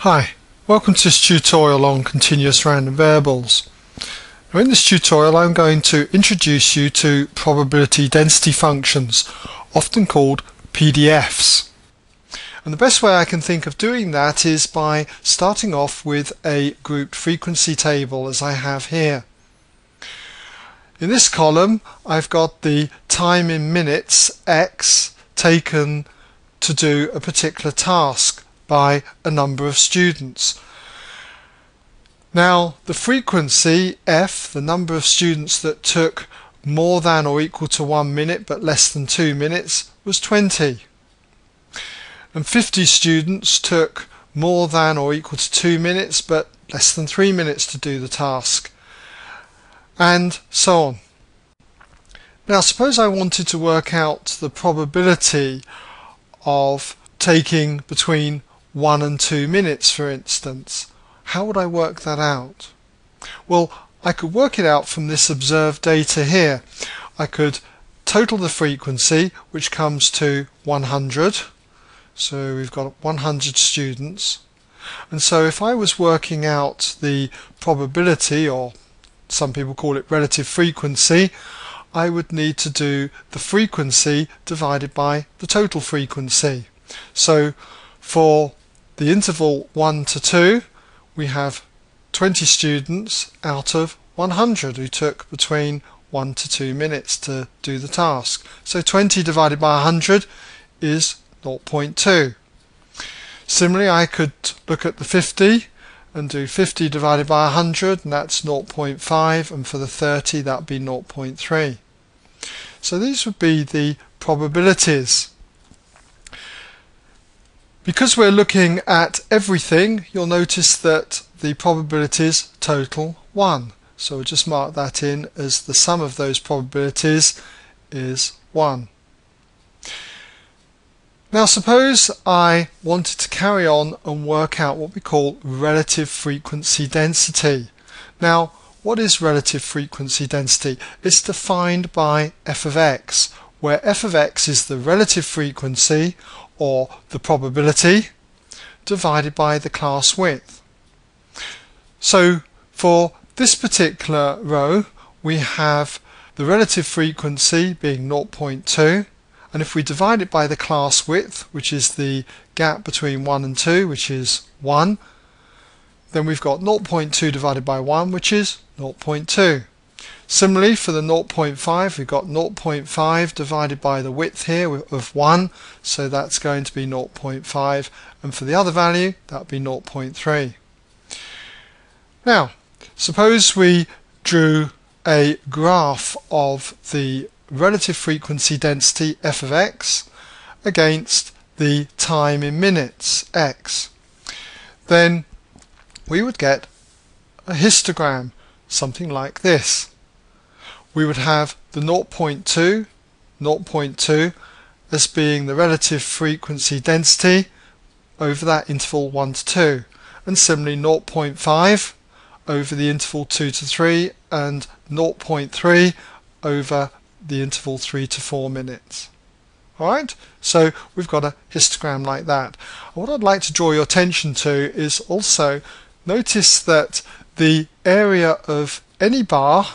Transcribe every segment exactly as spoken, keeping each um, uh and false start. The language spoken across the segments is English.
Hi, welcome to this tutorial on continuous random variables. Now in this tutorial I'm going to introduce you to probability density functions, often called P D Fs. And the best way I can think of doing that is by starting off with a grouped frequency table as I have here. In this column I've got the time in minutes x taken to do a particular task by a number of students. Now the frequency f, the number of students that took more than or equal to one minute but less than two minutes, was twenty. And fifty students took more than or equal to two minutes but less than three minutes to do the task, and so on. Now suppose I wanted to work out the probability of taking between one and two minutes, for instance. How would I work that out? Well, I could work it out from this observed data here. I could total the frequency, which comes to one hundred. So we've got one hundred students. And so if I was working out the probability, or some people call it relative frequency, I would need to do the frequency divided by the total frequency. So for the interval one to two, we have twenty students out of one hundred who took between one to two minutes to do the task. So twenty divided by one hundred is zero point two. Similarly, I could look at the fifty and do fifty divided by one hundred, and that's zero point five, and for the thirty that would be zero point three. So these would be the probabilities. Because we're looking at everything, you'll notice that the probabilities total one. So we'll just mark that in as the sum of those probabilities is one. Now suppose I wanted to carry on and work out what we call relative frequency density. Now what is relative frequency density? It's defined by f of x, where f of x is the relative frequency, or the probability, divided by the class width. So for this particular row we have the relative frequency being zero point two, and if we divide it by the class width, which is the gap between one and two, which is one, then we've got zero point two divided by one, which is zero point two. Similarly, for the zero point five, we've got zero point five divided by the width here of one, so that's going to be zero point five, and for the other value that would be zero point three. Now suppose we drew a graph of the relative frequency density f of x against the time in minutes x, then we would get a histogram something like this. We would have the zero point two, zero point two as being the relative frequency density over that interval one to two, and similarly zero point five over the interval two to three, and zero point three over the interval three to four minutes. Alright, so we've got a histogram like that. What I'd like to draw your attention to is also notice that the area of any bar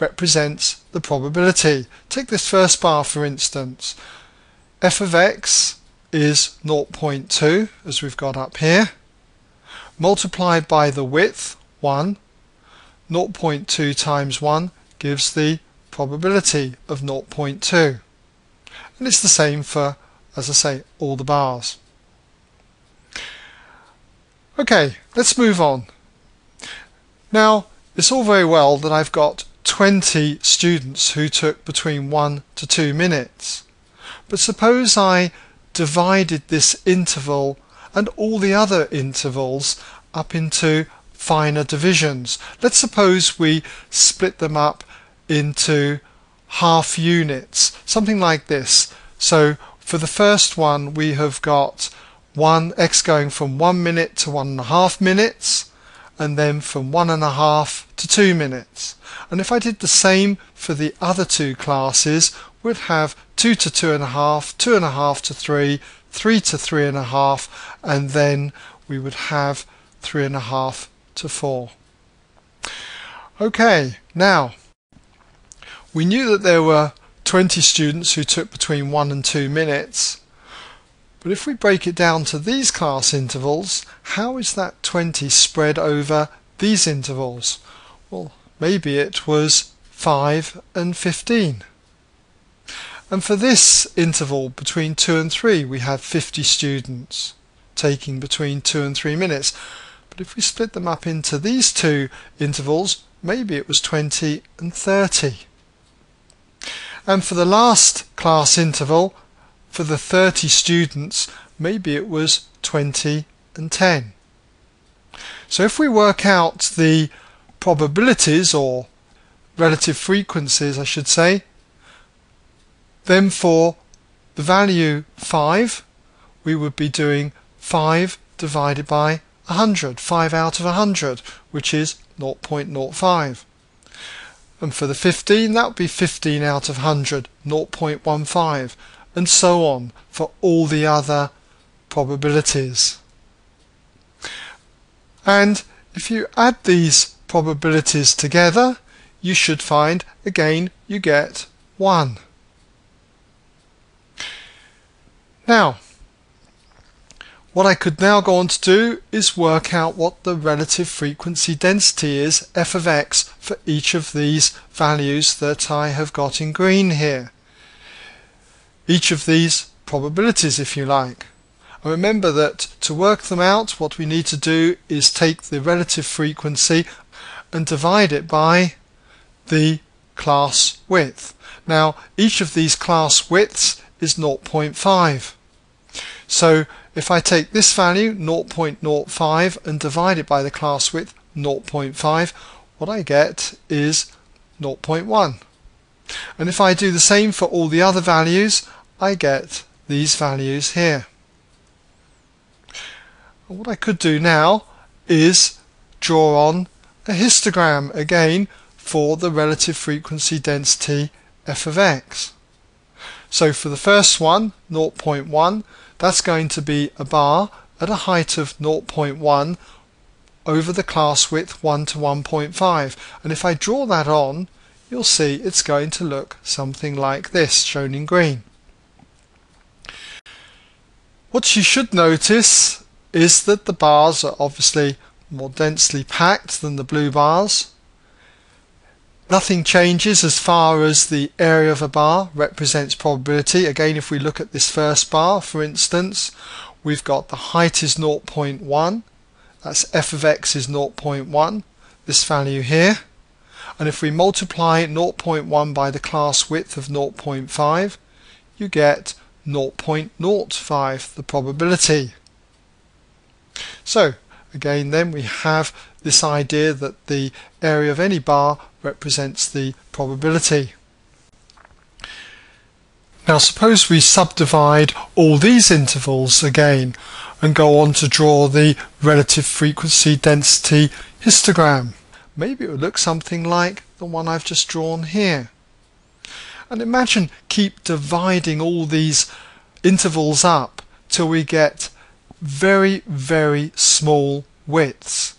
represents the probability. Take this first bar for instance. F of x is zero point two, as we've got up here, multiplied by the width one. zero point two times one gives the probability of zero point two, and it's the same for, as I say, all the bars. Okay, let's move on. Now it's all very well that I've got twenty students who took between one to two minutes. But suppose I divided this interval and all the other intervals up into finer divisions. Let's suppose we split them up into half units, something like this. So for the first one we have got one x going from one minute to one and a half minutes, and then from one and a half to two minutes. And if I did the same for the other two classes, we'd have two to two and a half, two and a half to three, three to three and a half, and then we would have three and a half to four. Okay, now we knew that there were twenty students who took between one and two minutes, but if we break it down to these class intervals, how is that twenty spread over these intervals? Well, maybe it was five and fifteen. And for this interval between two and three, we have fifty students taking between two and three minutes. But if we split them up into these two intervals, maybe it was twenty and thirty. And for the last class interval, for the thirty students, maybe it was twenty and ten. So if we work out the probabilities, or relative frequencies I should say, then for the value five, we would be doing five divided by one hundred, five out of one hundred, which is zero point zero five. And for the fifteen, that would be fifteen out of one hundred, zero point one five, and so on for all the other probabilities. And if you add these probabilities together, you should find, again, you get one. Now, what I could now go on to do is work out what the relative frequency density is, f of x, for each of these values that I have got in green here. Each of these probabilities, if you like. And remember that to work them out, what we need to do is take the relative frequency and divide it by the class width. Now, each of these class widths is zero point five. So if I take this value zero point zero five and divide it by the class width zero point five, what I get is zero point one. And if I do the same for all the other values, I get these values here. And what I could do now is draw on a histogram again for the relative frequency density f of x. So for the first one, zero point one, that's going to be a bar at a height of zero point one over the class width one to one point five. And if I draw that on, you'll see it's going to look something like this, shown in green. What you should notice is that the bars are obviously more densely packed than the blue bars. Nothing changes as far as the area of a bar represents probability. Again, if we look at this first bar, for instance, we've got the height is zero point one, that's f of x is zero point one, this value here. And if we multiply zero point one by the class width of zero point five, you get zero point zero five, the probability. So, again then, we have this idea that the area of any bar represents the probability. Now suppose we subdivide all these intervals again and go on to draw the relative frequency density histogram. Maybe it would look something like the one I've just drawn here. And imagine keep dividing all these intervals up till we get very, very small widths.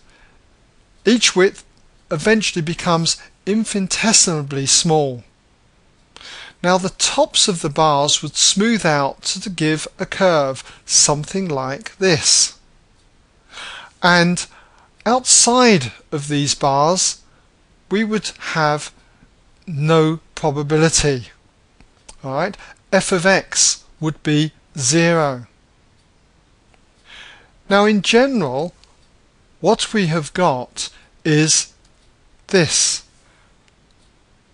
Each width eventually becomes infinitesimally small. Now the tops of the bars would smooth out to give a curve, something like this. And outside of these bars, we would have no probability. All right, f of x would be zero. Now in general, what we have got is this.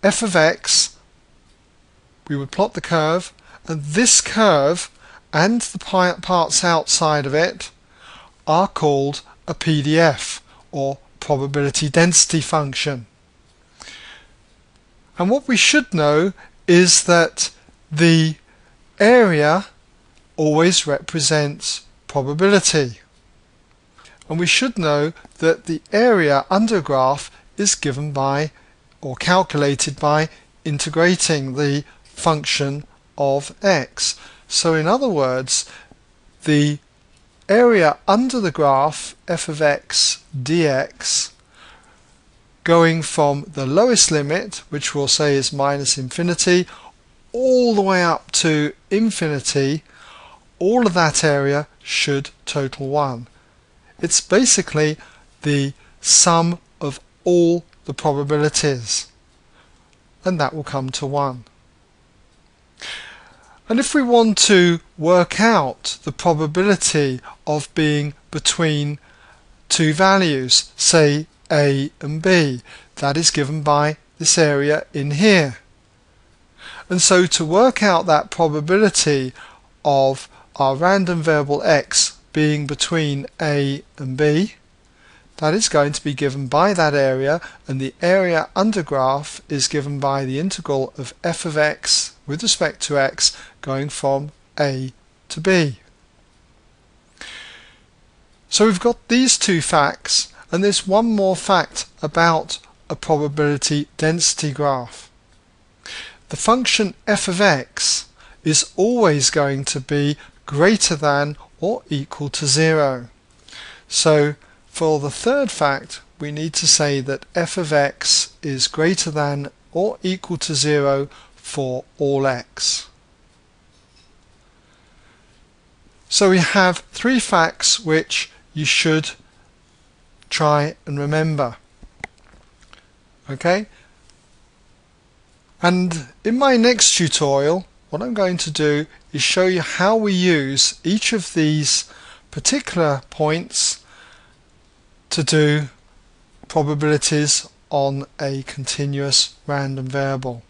F of x, we would plot the curve, and this curve and the parts outside of it are called a P D F, or probability density function. And what we should know is that the area always represents probability. And we should know that the area under a graph is given by, or calculated by, integrating the function of x. So in other words, the area under the graph f of x dx, going from the lowest limit, which we'll say is minus infinity, all the way up to infinity, all of that area should total one. It's basically the sum of all the probabilities, and that will come to one. And if we want to work out the probability of being between two values, say A and B, that is given by this area in here. And so to work out that probability of our random variable x being between A and B, that is going to be given by that area, and the area under graph is given by the integral of f of x with respect to x going from A to B. So we've got these two facts, and there's one more fact about a probability density graph. The function f of x is always going to be greater than or equal to zero. So for the third fact, we need to say that f of x is greater than or equal to zero for all x. So we have three facts which you should try and remember. Okay? And in my next tutorial, what I'm going to do is show you how we use each of these particular points to do probabilities on a continuous random variable.